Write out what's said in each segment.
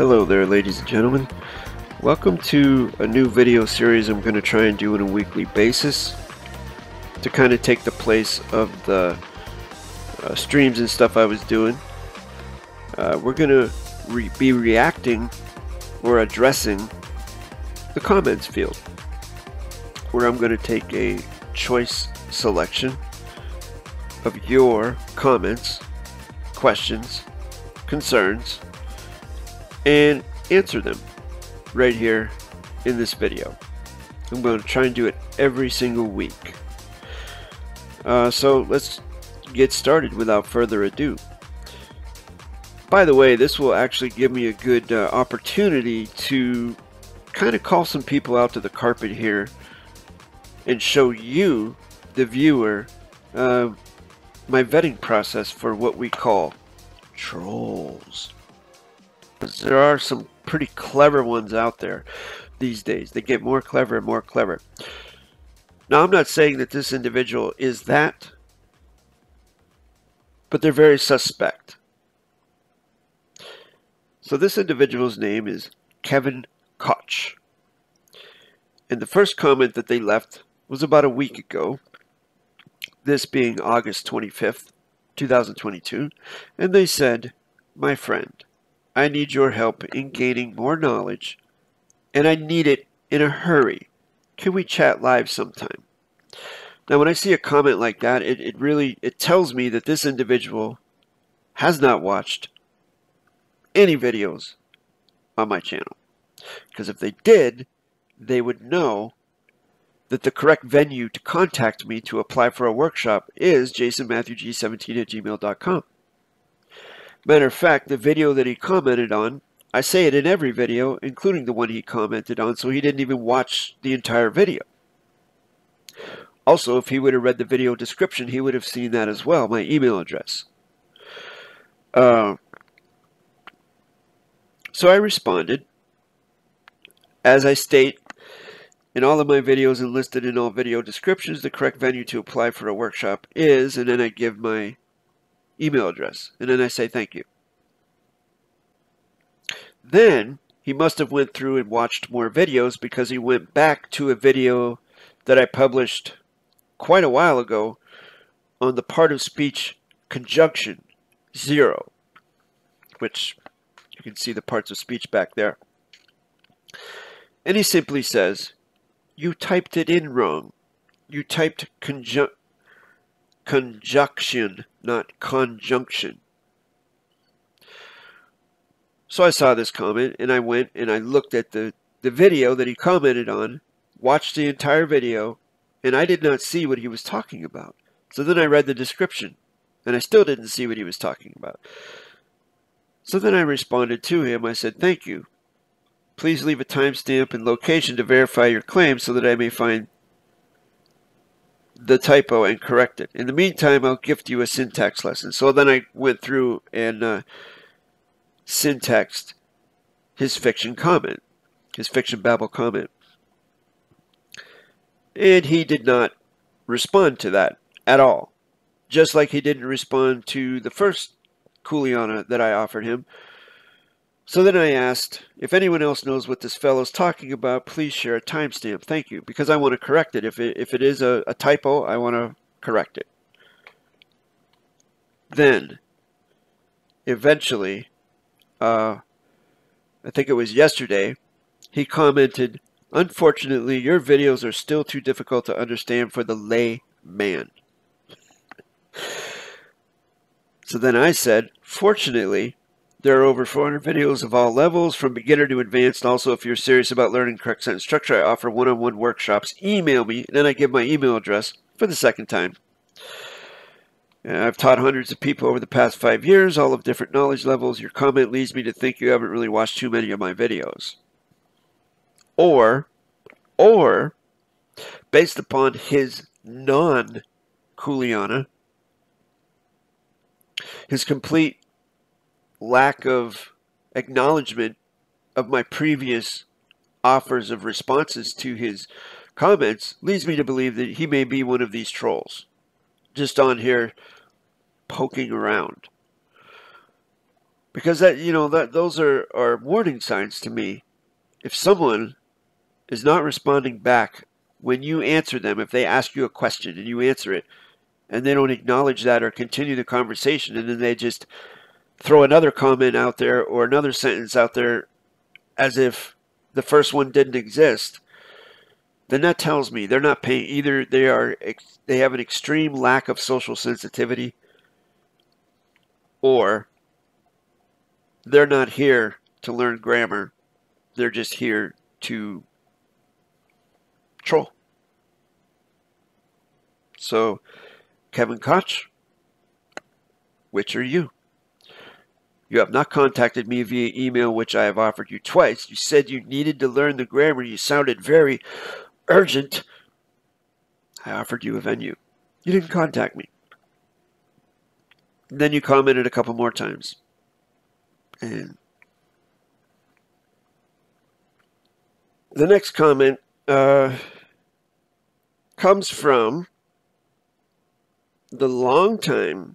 Hello there, ladies and gentlemen. Welcome to a new video series I'm going to try and do on a weekly basis to kind of take the place of the streams and stuff I was doing. We're going to be reacting or addressing the comments field, where I'm going to take a choice selection of your comments, questions, concerns, and answer them right here in this video. I'm going to try and do it every single week. So let's get started without further ado. By the way, this will actually give me a good opportunity to kind of call some people out to the carpet here and show you, the viewer, my vetting process for what we call trolls. There are some pretty clever ones out there these days. They get more clever and more clever. Now, I'm not saying that this individual is that, but they're very suspect. So this individual's name is Kevin Koch. And the first comment that they left was about a week ago, this being August 25th, 2022. And they said, "My friend, I need your help in gaining more knowledge, and I need it in a hurry. Can we chat live sometime?" Now, when I see a comment like that, it tells me that this individual has not watched any videos on my channel. Because if they did, they would know that the correct venue to contact me to apply for a workshop is jasonmatthewg17@gmail.com. Matter of fact, the video that he commented on, I say it in every video, including the one he commented on, so he didn't even watch the entire video. Also, if he would have read the video description, he would have seen that as well, my email address. So I responded, as I state in all of my videos and listed in all video descriptions, the correct venue to apply for a workshop is, and then I give my email address, and then I say thank you. Then he must have went through and watched more videos, because he went back to a video that I published quite a while ago on the part of speech conjunction 0, which you can see the parts of speech back there. And he simply says, "You typed it in wrong. You typed conjunction, not conjunction." So I saw this comment, and I went and I looked at the video that he commented on, watched the entire video, and I did not see what he was talking about. So then I read the description, and I still didn't see what he was talking about. So then I responded to him. I said, "Thank you. Please leave a timestamp and location to verify your claim so that I may find the typo and correct it. In the meantime, I'll gift you a syntax lesson." So then I went through and syntaxed his fiction comment, his fiction babble comment. And he did not respond to that at all. Just like he didn't respond to the first Kuliana that I offered him. So then I asked, "If anyone else knows what this fellow's talking about, please share a timestamp. Thank you." Because I want to correct it. If it is a typo, I want to correct it. Then, eventually, I think it was yesterday, he commented, "Unfortunately, your videos are still too difficult to understand for the lay man." So then I said, "Fortunately, there are over 400 videos of all levels, from beginner to advanced. Also, if you're serious about learning correct sentence structure, I offer one-on-one workshops. Email me," and then I give my email address for the second time. "I've taught hundreds of people over the past 5 years, all of different knowledge levels. Your comment leads me to think you haven't really watched too many of my videos." Or based upon his non-Kuliana, his complete lack of acknowledgement of my previous offers of responses to his comments leads me to believe that he may be one of these trolls just on here poking around. Because that, you know, that those are warning signs to me. If someone is not responding back when you answer them, if they ask you a question and you answer it, and they don't acknowledge that or continue the conversation, and then they just throw another comment out there or another sentence out there as if the first one didn't exist, then that tells me they're not paying either. They have an extreme lack of social sensitivity, or they're not here to learn grammar. They're just here to troll. So, Kevin Koch, which are you? You have not contacted me via email, which I have offered you twice. You said you needed to learn the grammar. You sounded very urgent. I offered you a venue. You didn't contact me. And then you commented a couple more times. And the next comment comes from the longtime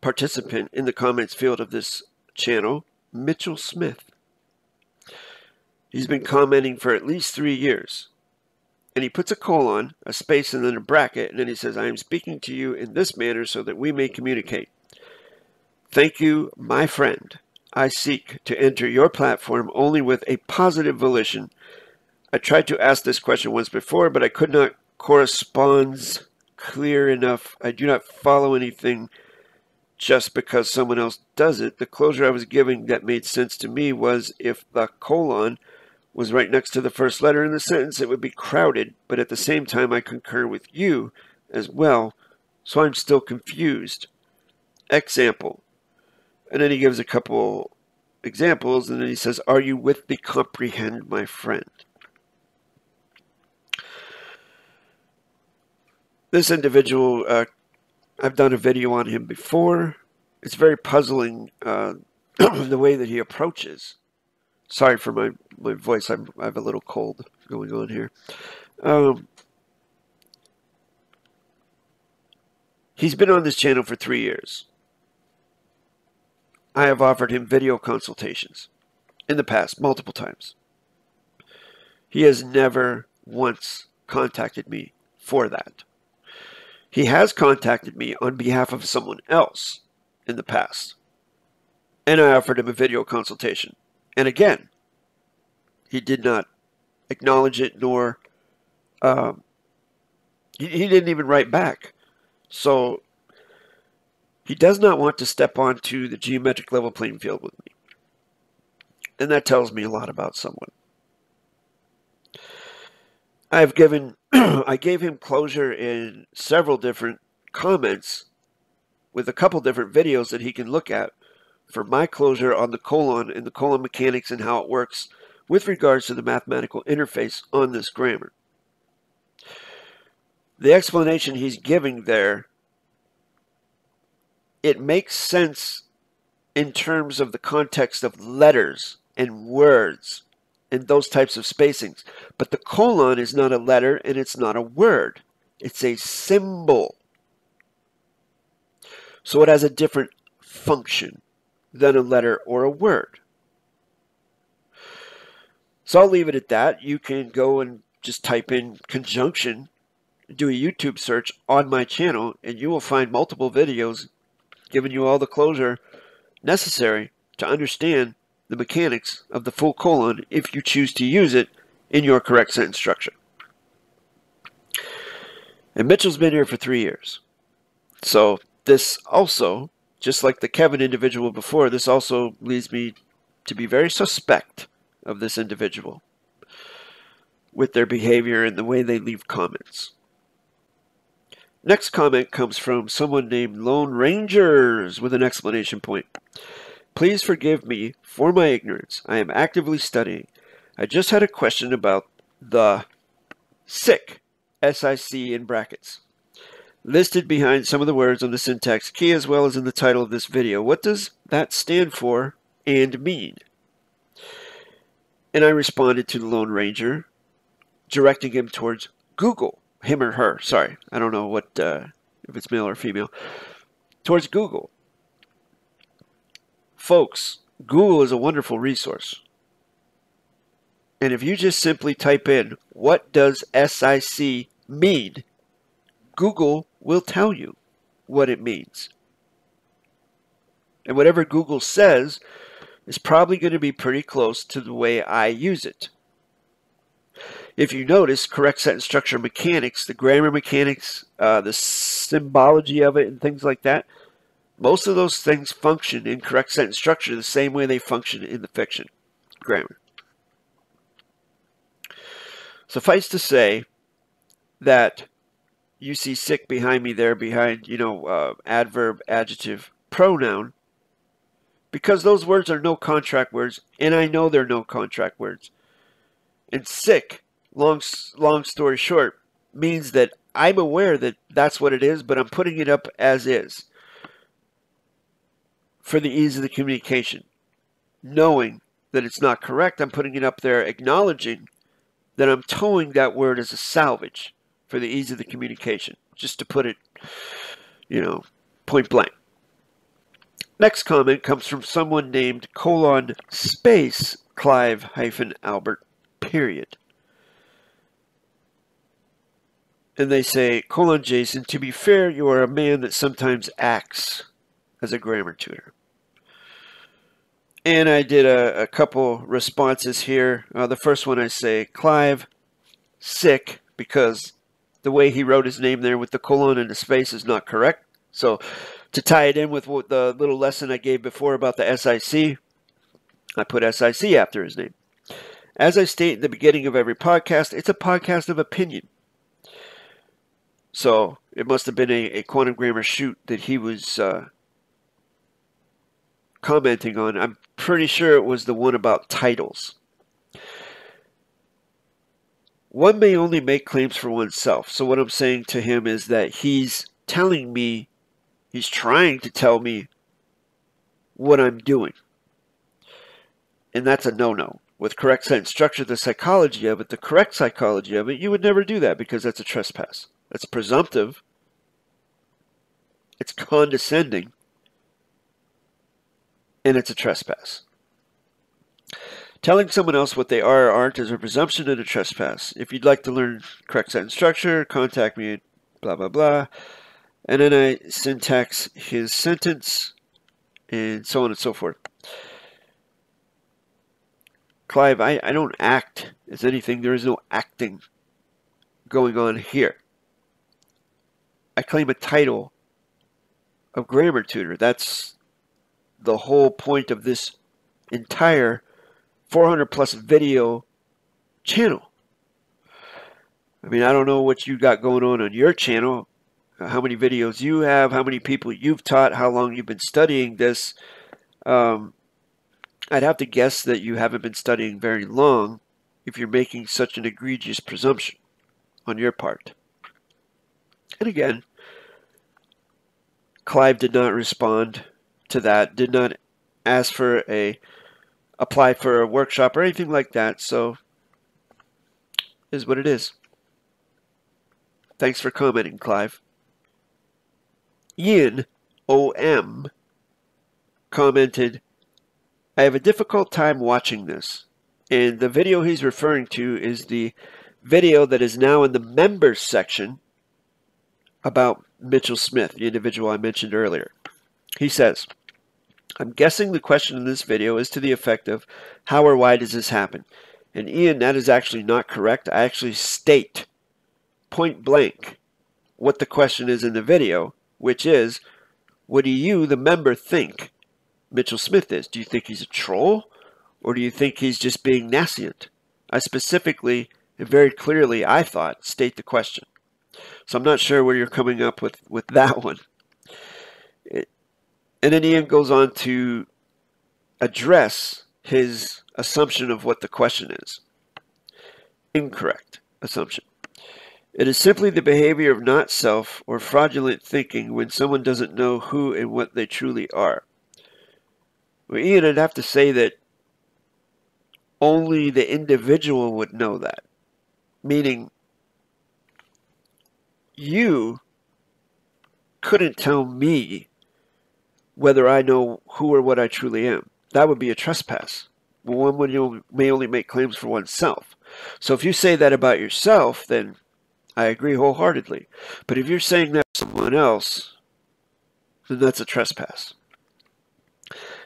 participant in the comments field of this channel, Mitchell Smith. He's been commenting for at least 3 years, and he puts a colon, a space, and then a bracket, and then he says, I am speaking to you in this manner so that we may communicate. Thank you, my friend. I seek to enter your platform only with a positive volition. I tried to ask this question once before, but I could not correspond clear enough. I do not follow anything just because someone else does it. The closure I was giving that made sense to me was if the colon was right next to the first letter in the sentence, it would be crowded, but at the same time, I concur with you as well, so I'm still confused. Example. And then he gives a couple examples, and then he says, are you with the comprehend, my friend? This individual, I've done a video on him before. It's very puzzling the way that he approaches. Sorry for my voice. I have a little cold going on here. He's been on this channel for 3 years. I have offered him video consultations in the past multiple times. He has never once contacted me for that. He has contacted me on behalf of someone else in the past, and I offered him a video consultation. And again, he did not acknowledge it, nor he didn't even write back. So he does not want to step onto the geometric level playing field with me. And that tells me a lot about someone. I gave him closure in several different comments with a couple different videos that he can look at for my closure on the colon and the colon mechanics and how it works with regards to the mathematical interface on this grammar. The explanation he's giving there, it makes sense in terms of the context of letters and words and those types of spacings. But the colon is not a letter and it's not a word. It's a symbol. So it has a different function than a letter or a word. So I'll leave it at that. You can go and just type in conjunction, do a YouTube search on my channel, and you will find multiple videos giving you all the closure necessary to understand the mechanics of the full colon if you choose to use it in your correct sentence structure. And Mitchell's been here for 3 years. So this also, just like the Kevin individual before, this also leads me to be very suspect of this individual with their behavior and the way they leave comments. Next comment comes from someone named Lone Rangers with an exclamation point. Please forgive me for my ignorance. I am actively studying. I just had a question about the sick, S-I-C in brackets, listed behind some of the words on the syntax key as well as in the title of this video. What does that stand for and mean? And I responded to the Lone Ranger, directing him towards Google. Him or her, sorry. I don't know what if it's male or female. Towards Google. Folks, Google is a wonderful resource. And if you just simply type in, what does SIC mean? Google will tell you what it means. And whatever Google says is probably going to be pretty close to the way I use it. If you notice, correct sentence structure mechanics, the grammar mechanics, the symbology of it and things like that, most of those things function in correct sentence structure the same way they function in the fiction grammar. Suffice to say that you see sick behind me there, behind, you know, adverb, adjective, pronoun, because those words are no contract words, and I know they're no contract words. And sick, long story short, means that I'm aware that that's what it is, but I'm putting it up as is for the ease of the communication. Knowing that it's not correct, I'm putting it up there, acknowledging that I'm towing that word as a salvage for the ease of the communication, just to put it, you know, point blank. Next comment comes from someone named Clive-Albert. And they say, Jason, to be fair, you are a man that sometimes acts as a grammar tutor. And I did a couple responses here. The first one I say, Clive, sick, because the way he wrote his name there with the colon and the space is not correct. So to tie it in with what the little lesson I gave before about the SIC, I put SIC after his name. As I state in the beginning of every podcast, it's a podcast of opinion. So it must have been a quantum grammar shoot that he was commenting on. I'm pretty sure it was the one about titles. One may only make claims for oneself. So what I'm saying to him is that he's telling me, he's trying to tell me what I'm doing. And that's a no-no. With correct sentence structure, the psychology of it, the correct psychology of it, you would never do that because that's a trespass. That's presumptive. It's condescending. And it's a trespass. Telling someone else what they are or aren't is a presumption and a trespass. If you'd like to learn correct sentence structure, contact me at blah, blah, blah. And then I syntax his sentence, and so on and so forth. Clive, I don't act as anything. There is no acting going on here. I claim a title of grammar tutor. That's the whole point of this entire 400+ video channel. I mean, I don't know what you got going on your channel. How many videos you have, how many people you've taught, how long you've been studying this. I'd have to guess that you haven't been studying very long if you're making such an egregious presumption on your part. And again, Clive did not respond to that, did not ask for apply for a workshop or anything like that, so is what it is. Thanks for commenting, Clive. Ian O.M. commented, I have a difficult time watching this. And the video he's referring to is the video that is now in the members section about Mitchell Smith, the individual I mentioned earlier. He says, I'm guessing the question in this video is to the effect of how or why does this happen? And Ian, that is actually not correct. I actually state point blank what the question is in the video, which is, what do you, the member, think Mitchell Smith is? Do you think he's a troll? Or do you think he's just being nascent? I specifically and very clearly, I thought, state the question. So I'm not sure where you're coming up with that one. And then Ian goes on to address his assumption of what the question is. Incorrect assumption. It is simply the behavior of not self or fraudulent thinking when someone doesn't know who and what they truly are. Well, Ian, I'd have to say that only the individual would know that. Meaning, you couldn't tell me whether I know who or what I truly am. That would be a trespass. One may only make claims for oneself. So if you say that about yourself, then I agree wholeheartedly. But if you're saying that to someone else, then that's a trespass.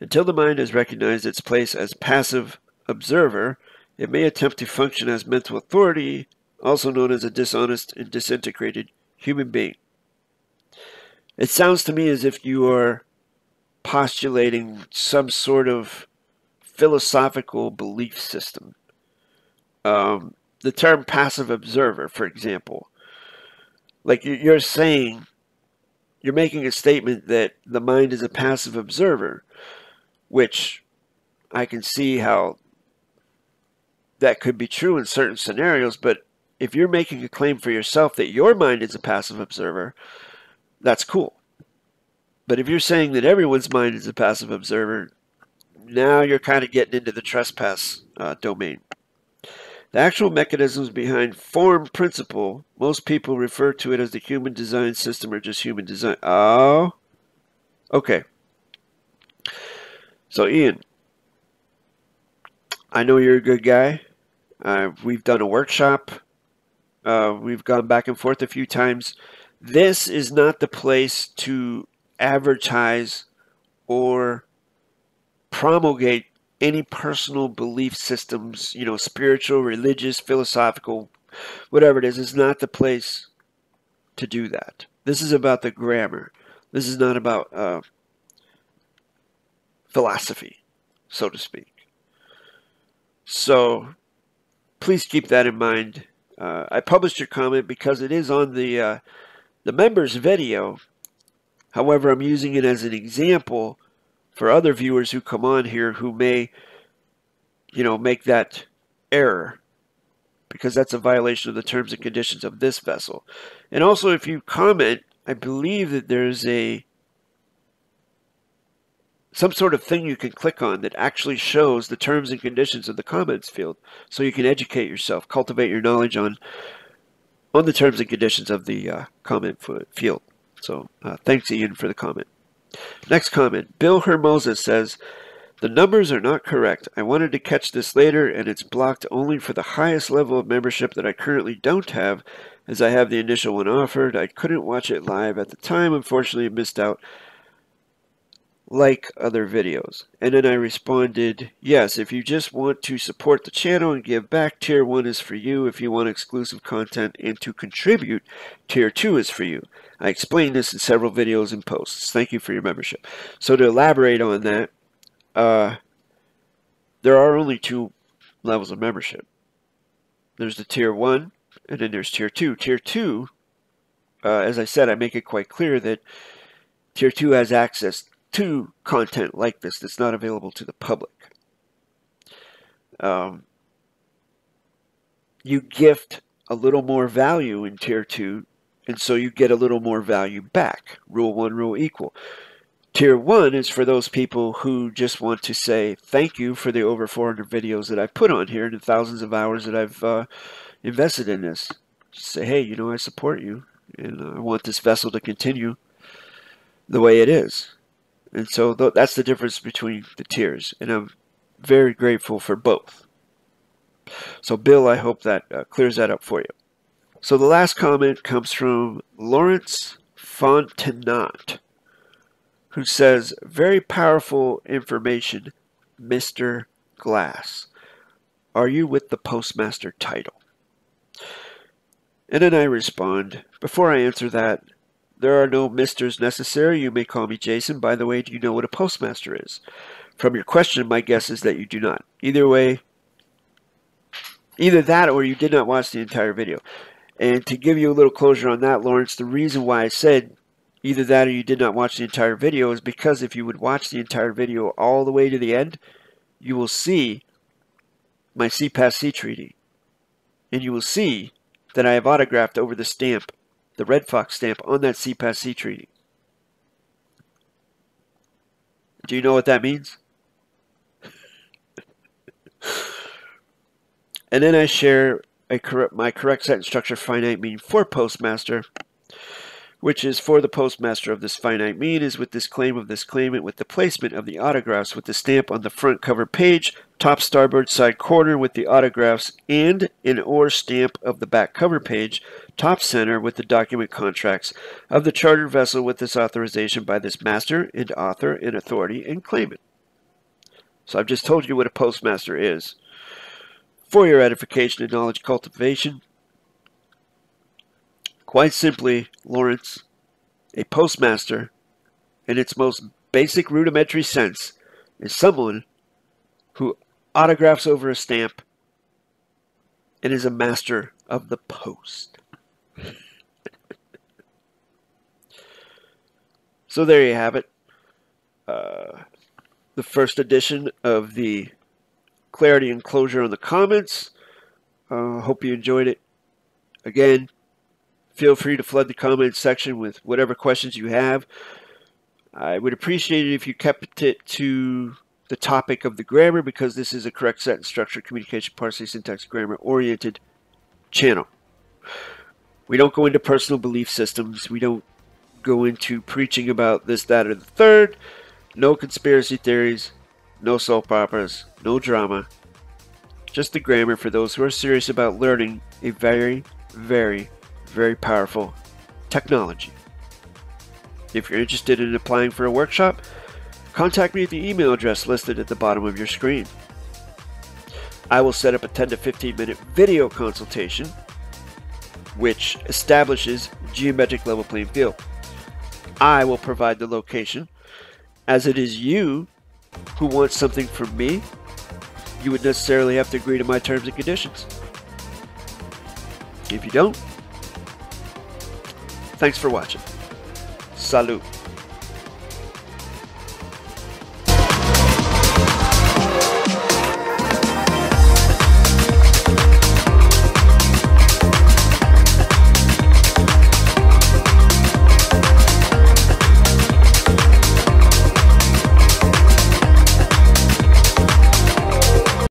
Until the mind has recognized its place as passive observer, it may attempt to function as mental authority, also known as a dishonest and disintegrated human being. It sounds to me as if you are postulating some sort of philosophical belief system. The term passive observer, for example, like you're saying, you're making a statement that the mind is a passive observer, which I can see how that could be true in certain scenarios. But if you're making a claim for yourself that your mind is a passive observer, that's cool. But if you're saying that everyone's mind is a passive observer, now you're kind of getting into the trespass domain. The actual mechanisms behind form principle, most people refer to it as the human design system or just human design. Oh, okay. So Ian, I know you're a good guy. We've done a workshop. We've gone back and forth a few times. This is not the place to advertise or promulgate any personal belief systems, you know, spiritual, religious, philosophical, whatever it is not the place to do that. This is about the grammar. This is not about philosophy, so to speak. So please keep that in mind. I published your comment because it is on the members video. However, I'm using it as an example for other viewers who come on here who may, you know, make that error, because that's a violation of the terms and conditions of this vessel. And also, if you comment, I believe that there's some sort of thing you can click on that actually shows the terms and conditions of the comments field, so you can educate yourself, cultivate your knowledge on the terms and conditions of the comment field. So thanks, Ian, for the comment. Next comment, Bill Hermosa says, the numbers are not correct. I wanted to catch this later, and it's blocked only for the highest level of membership that I currently don't have, as I have the initial one offered. I couldn't watch it live at the time. Unfortunately, I missed out like other videos. And then I responded, yes, if you just want to support the channel and give back, tier 1 is for you. If you want exclusive content and to contribute, tier 2 is for you. I explained this in several videos and posts. Thank you for your membership. So to elaborate on that, there are only two levels of membership. There's the tier 1, and then there's tier 2. Tier 2, as I said, I make it quite clear that tier 2 has access to content like this that's not available to the public. You gift a little more value in tier 2, and so you get a little more value back. Rule 1, rule equal. Tier 1 is for those people who just want to say thank you for the over 400 videos that I put on here and the thousands of hours that I've invested in this. Just say, hey, you know, I support you, and I want this vessel to continue the way it is. And so that's the difference between the tiers, and I'm very grateful for both. So Bill, I hope that clears that up for you. So the last comment comes from Lawrence Fontenot, who says, very powerful information, Mr. Glass. Are you with the Postmaster title? And then I respond, before I answer that, there are no misters necessary. You may call me Jason. By the way, do you know what a postmaster is? From your question, my guess is that you do not. Either way, either that or you did not watch the entire video. And to give you a little closure on that, Lawrence, the reason why I said either that or you did not watch the entire video is because if you would watch the entire video all the way to the end, you will see my CPAS-C treaty. And you will see that I have autographed over the stamp, the Red Fox stamp, on that CPAS-C treaty. Do you know what that means? And then I share my correct sentence structure, finite meaning for postmaster, which is for the postmaster of this finite mean, is with this claim of this claimant, with the placement of the autographs, with the stamp on the front cover page, top starboard side corner with the autographs, and an or stamp of the back cover page, top center with the document contracts of the chartered vessel with this authorization by this master and author and authority and claimant. So I've just told you what a postmaster is. For your edification and knowledge cultivation, quite simply, Lawrence, a postmaster, in its most basic rudimentary sense, is someone who autographs over a stamp and is a master of the post. So there you have it. The first edition of the Clarity and Closure on the comments. Hope you enjoyed it. Again, feel free to flood the comments section with whatever questions you have. I would appreciate it if you kept it to the topic of the grammar, because this is a correct sentence structure, communication, parsing, syntax, grammar-oriented channel. We don't go into personal belief systems. We don't go into preaching about this, that, or the third. No conspiracy theories, no soap operas, no drama. Just the grammar for those who are serious about learning a very, very, very powerful technology. If you're interested in applying for a workshop, contact me at the email address listed at the bottom of your screen. I will set up a 10 to 15 minute video consultation which establishes geometric level playing field. I will provide the location, as it is you who want something from me. You would necessarily have to agree to my terms and conditions. If you don't, thanks for watching. Salud.